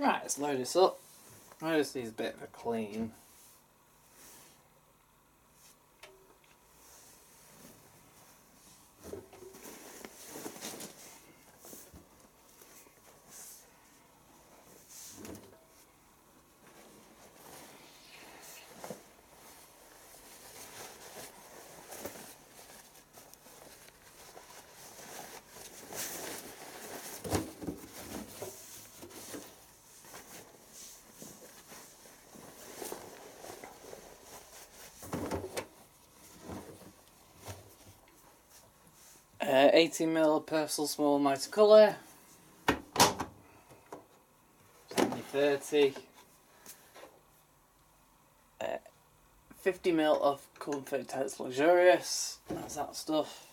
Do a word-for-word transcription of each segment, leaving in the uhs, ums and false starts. Right, let's load this up. I just need a bit of a clean. Uh, eighty mil Persil Small Mighticolour, seventy thirty, uh, fifty mil of Comfort Intense Luxurious, that's that stuff.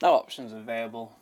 No options available.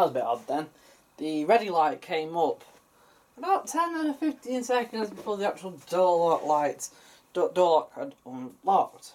That was a bit odd then. The ready light came up about ten or fifteen seconds before the actual door lock light, door lock had unlocked.